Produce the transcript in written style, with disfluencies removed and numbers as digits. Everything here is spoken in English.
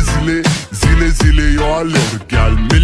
zile zile, zile zile yo alır gel.